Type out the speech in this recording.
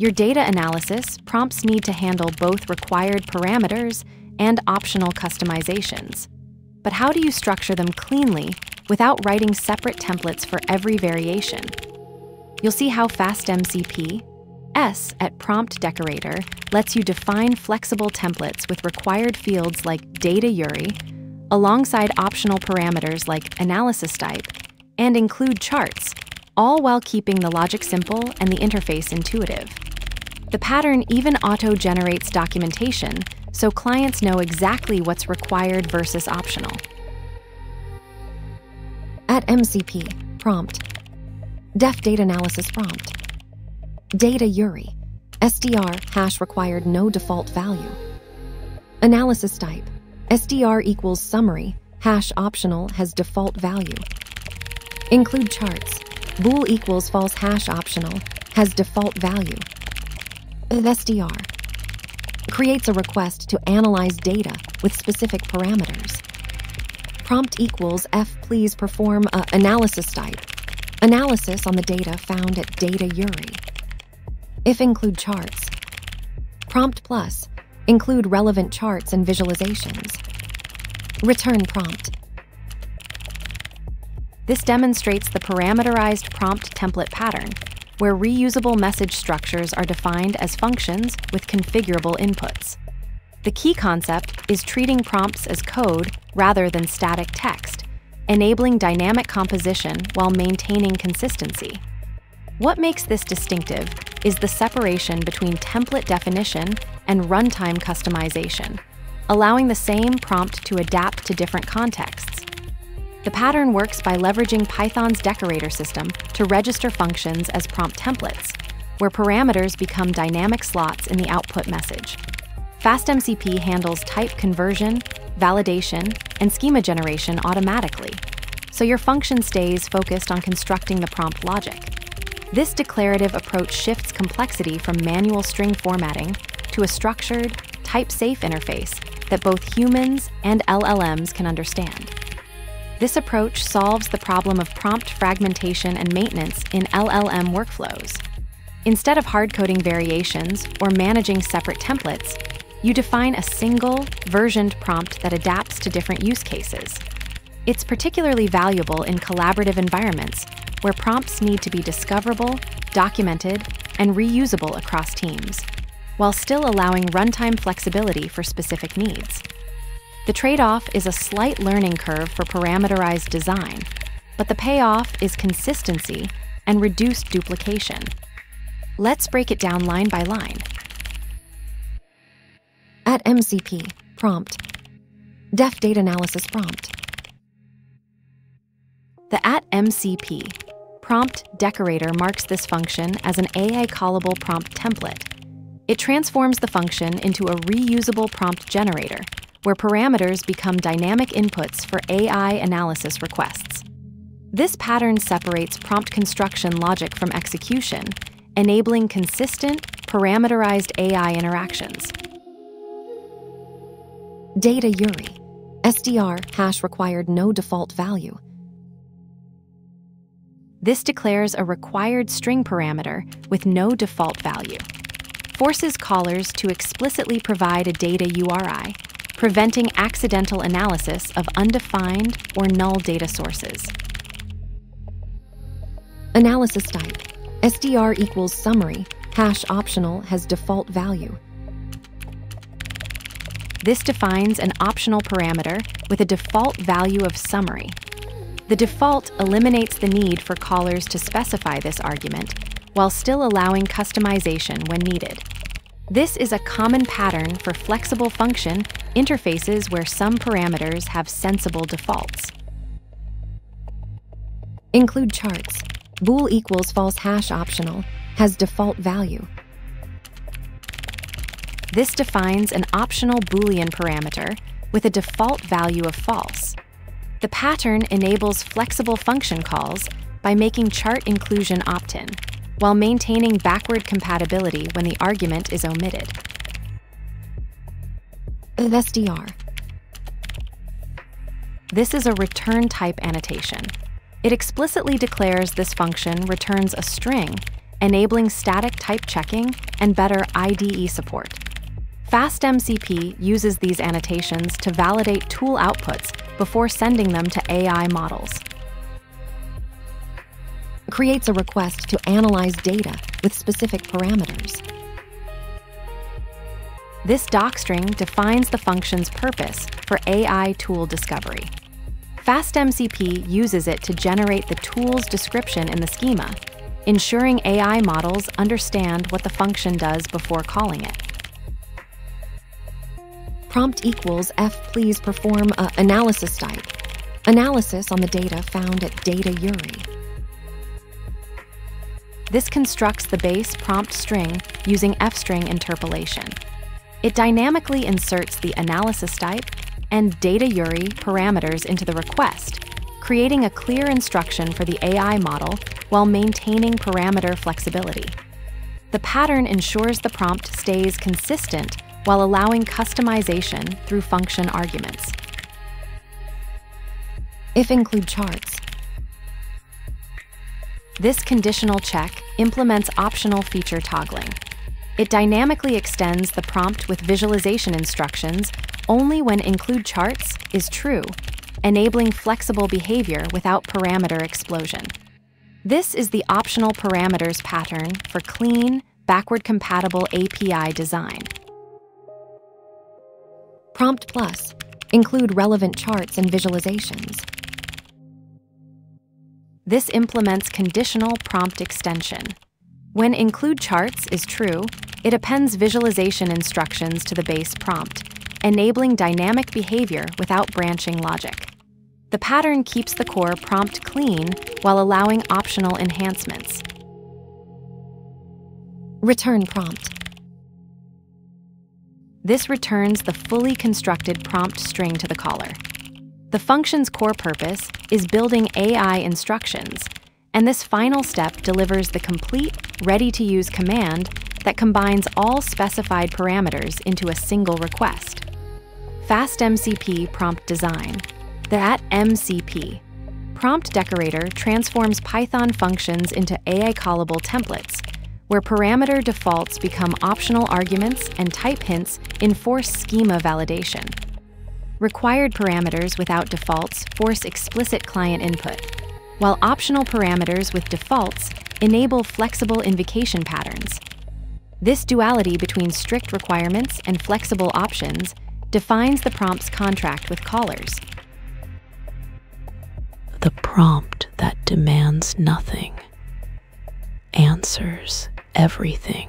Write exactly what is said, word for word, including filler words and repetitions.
Your data analysis prompts need to handle both required parameters and optional customizations. But how do you structure them cleanly without writing separate templates for every variation? You'll see how FastMCP, S at Prompt Decorator, lets you define flexible templates with required fields like data U R I, alongside optional parameters like analysis type, and include charts, all while keeping the logic simple and the interface intuitive. The pattern even auto-generates documentation so clients know exactly what's required versus optional. At M C P, prompt, def data analysis prompt, data U R I, S D R hash required no default value, analysis type, S D R equals summary, hash optional has default value, include charts, bool equals false hash optional has default value, S D R creates a request to analyze data with specific parameters. Prompt equals F please perform a analysis type, analysis on the data found at data U R I. If include charts, prompt plus, include relevant charts and visualizations. Return prompt. This demonstrates the parameterized prompt template pattern, where reusable message structures are defined as functions with configurable inputs. The key concept is treating prompts as code rather than static text, enabling dynamic composition while maintaining consistency. What makes this distinctive is the separation between template definition and runtime customization, allowing the same prompt to adapt to different contexts. The pattern works by leveraging Python's decorator system to register functions as prompt templates, where parameters become dynamic slots in the output message. FastMCP handles type conversion, validation, and schema generation automatically, so your function stays focused on constructing the prompt logic. This declarative approach shifts complexity from manual string formatting to a structured, type-safe interface that both humans and L L Ms can understand. This approach solves the problem of prompt fragmentation and maintenance in L L M workflows. Instead of hard-coding variations or managing separate templates, you define a single, versioned prompt that adapts to different use cases. It's particularly valuable in collaborative environments where prompts need to be discoverable, documented, and reusable across teams, while still allowing runtime flexibility for specific needs. The trade-off is a slight learning curve for parameterized design, but the payoff is consistency and reduced duplication. Let's break it down line by line. At M C P, prompt, def data analysis prompt. The at M C P, prompt decorator marks this function as an A I callable prompt template. It transforms the function into a reusable prompt generator, where parameters become dynamic inputs for A I analysis requests. This pattern separates prompt construction logic from execution, enabling consistent, parameterized A I interactions. Data U R I, S D R hash required no default value. This declares a required string parameter with no default value, forces callers to explicitly provide a data U R I, preventing accidental analysis of undefined or null data sources. Analysis type, S D R equals summary, hash optional has default value. This defines an optional parameter with a default value of summary. The default eliminates the need for callers to specify this argument while still allowing customization when needed. This is a common pattern for flexible function interfaces where some parameters have sensible defaults. Include charts, bool equals false hash optional, has default value. This defines an optional Boolean parameter with a default value of false. The pattern enables flexible function calls by making chart inclusion opt-in, while maintaining backward compatibility when the argument is omitted. S D R. This is a return type annotation. It explicitly declares this function returns a string enabling static type checking and better I D E support. FastMCP uses these annotations to validate tool outputs before sending them to A I models. Creates a request to analyze data with specific parameters. This docstring defines the function's purpose for A I tool discovery. FastMCP uses it to generate the tool's description in the schema, ensuring A I models understand what the function does before calling it. Prompt equals F please perform a analysis type. Analysis on the data found at data URI. This constructs the base prompt string using f-string interpolation. It dynamically inserts the analysis type and data URI parameters into the request, creating a clear instruction for the A I model while maintaining parameter flexibility. The pattern ensures the prompt stays consistent while allowing customization through function arguments. If include charts. This conditional check implements optional feature toggling. It dynamically extends the prompt with visualization instructions only when include charts is true, enabling flexible behavior without parameter explosion. This is the optional parameters pattern for clean, backward-compatible A P I design. Prompt plus, include relevant charts and visualizations. This implements conditional prompt extension. When include charts is true, it appends visualization instructions to the base prompt, enabling dynamic behavior without branching logic. The pattern keeps the core prompt clean while allowing optional enhancements. Return prompt. This returns the fully constructed prompt string to the caller. The function's core purpose is building A I instructions, and this final step delivers the complete, ready-to-use command that combines all specified parameters into a single request. FastMCP prompt design. That M C P. Prompt decorator transforms Python functions into A I callable templates, where parameter defaults become optional arguments and type hints enforce schema validation. Required parameters without defaults force explicit client input, while optional parameters with defaults enable flexible invocation patterns. This duality between strict requirements and flexible options defines the prompt's contract with callers. The prompt that demands nothing, answers everything.